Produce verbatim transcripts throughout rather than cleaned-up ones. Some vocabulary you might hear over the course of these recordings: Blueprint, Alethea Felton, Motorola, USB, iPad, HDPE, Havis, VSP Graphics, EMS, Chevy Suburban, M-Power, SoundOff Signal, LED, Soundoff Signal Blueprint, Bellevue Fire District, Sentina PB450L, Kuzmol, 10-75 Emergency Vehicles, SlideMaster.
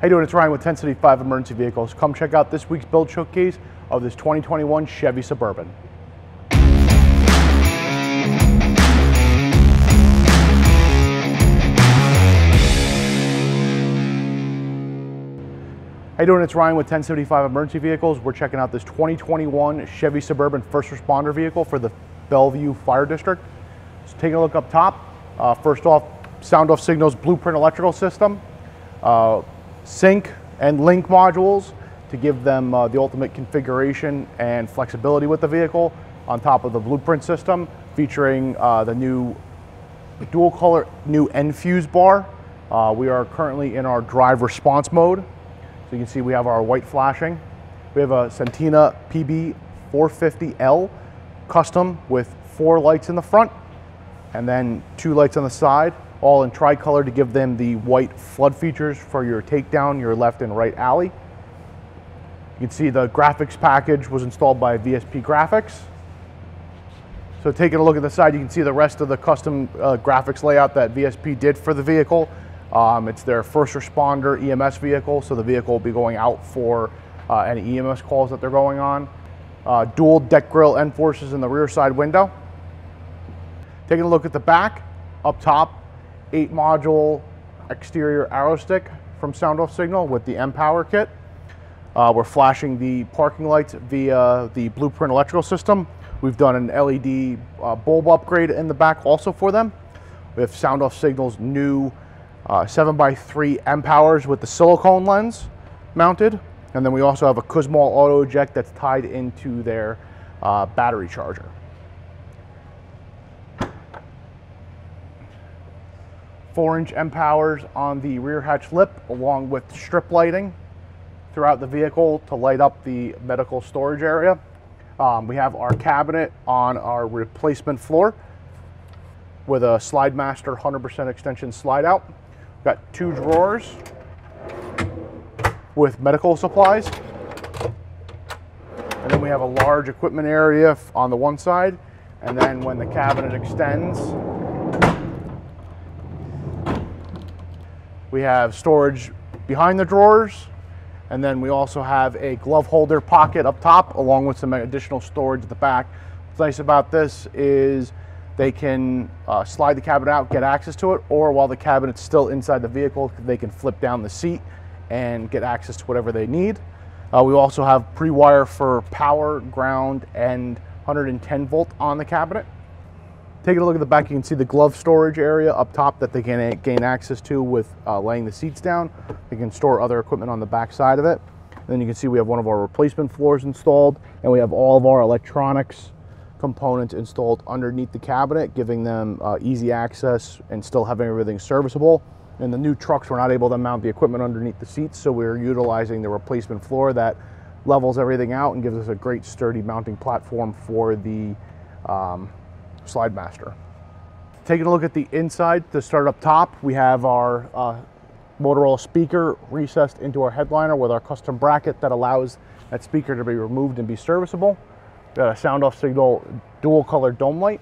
How you doing? It's Ryan with ten seventy-five Emergency Vehicles. Come check out this week's build showcase of this twenty twenty-one Chevy Suburban. How you doing? It's Ryan with ten seventy-five Emergency Vehicles. We're checking out this twenty twenty-one Chevy Suburban first responder vehicle for the Bellevue Fire District. So taking a look up top, uh, first off, SoundOff Signal's Blueprint electrical system. Uh, sync and link modules to give them uh, the ultimate configuration and flexibility with the vehicle, on top of the Blueprint system featuring uh, the new dual color new end fuse bar. Uh, we are currently in our drive response mode, so you can see we have our white flashing. We have a Sentina P B four fifty L custom with four lights in the front and then two lights on the side, all in tricolor to give them the white flood features for your takedown, your left and right alley. You can see the graphics package was installed by V S P Graphics. So taking a look at the side, you can see the rest of the custom uh, graphics layout that V S P did for the vehicle. Um, it's their first responder E M S vehicle, so the vehicle will be going out for uh, any E M S calls that they're going on. Uh, dual deck grille end forces in the rear side window. Taking a look at the back, up top, eight module exterior arrow stick from SoundOff Signal with the M-Power kit. Uh, we're flashing the parking lights via the Blueprint electrical system. We've done an L E D uh, bulb upgrade in the back also for them. We have SoundOff Signal's new uh, seven by three M-Powers with the silicone lens mounted. And then we also have a Kuzmol auto eject that's tied into their uh, battery charger. four inch M-Powers on the rear hatch lip, along with strip lighting throughout the vehicle to light up the medical storage area. Um, we have our cabinet on our replacement floor with a SlideMaster one hundred percent extension slide out. We've got two drawers with medical supplies. And then we have a large equipment area on the one side. And then when the cabinet extends, we have storage behind the drawers, and then we also have a glove holder pocket up top, along with some additional storage at the back. What's nice about this is they can uh, slide the cabinet out, get access to it, or while the cabinet's still inside the vehicle, they can flip down the seat and get access to whatever they need. Uh, we also have pre-wire for power, ground, and one hundred ten volt on the cabinet. Taking a look at the back, you can see the glove storage area up top that they can gain access to with uh, laying the seats down. They can store other equipment on the back side of it. And then you can see we have one of our replacement floors installed, and we have all of our electronics components installed underneath the cabinet, giving them uh, easy access and still having everything serviceable. In the new trucks, we're not able to mount the equipment underneath the seats, so we're utilizing the replacement floor that levels everything out and gives us a great sturdy mounting platform for the um, SlideMaster. Taking a look at the inside, to start up top, we have our uh, Motorola speaker recessed into our headliner with our custom bracket that allows that speaker to be removed and be serviceable. We've got a SoundOff Signal dual color dome light.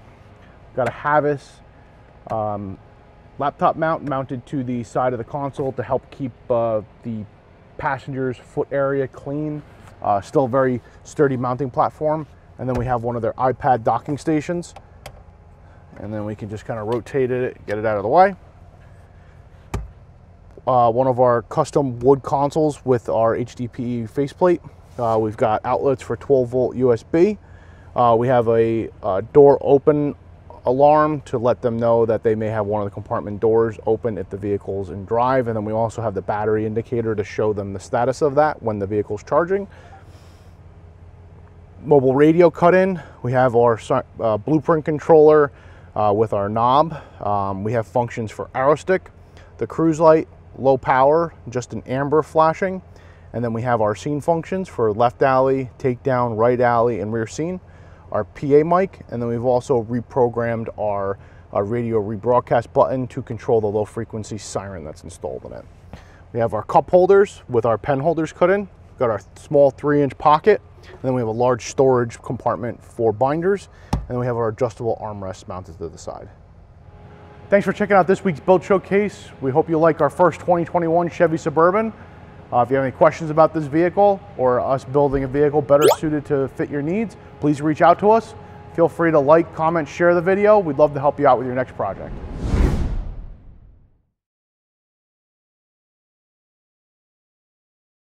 We've got a Havis um, laptop mount mounted to the side of the console to help keep uh, the passenger's foot area clean. Uh, still very sturdy mounting platform. And then we have one of their iPad docking stations. And then we can just kind of rotate it, get it out of the way. Uh, one of our custom wood consoles with our H D P E faceplate. Uh, we've got outlets for twelve volt U S B. Uh, we have a, a door open alarm to let them know that they may have one of the compartment doors open if the vehicle's in drive. And then we also have the battery indicator to show them the status of that when the vehicle's charging. Mobile radio cut in. We have our uh, Blueprint controller Uh, with our knob. Um, we have functions for arrow stick, the cruise light, low power, just an amber flashing, and then we have our scene functions for left alley, takedown, right alley, and rear scene, our P A mic, and then we've also reprogrammed our, our radio rebroadcast button to control the low frequency siren that's installed in it. We have our cup holders with our pen holders cut in. We've got our small three inch pocket, and then we have a large storage compartment for binders. And we have our adjustable armrests mounted to the side. Thanks for checking out this week's build showcase. We hope you like our first twenty twenty-one Chevy Suburban. Uh, if you have any questions about this vehicle or us building a vehicle better suited to fit your needs, please reach out to us. Feel free to like, comment, share the video. We'd love to help you out with your next project.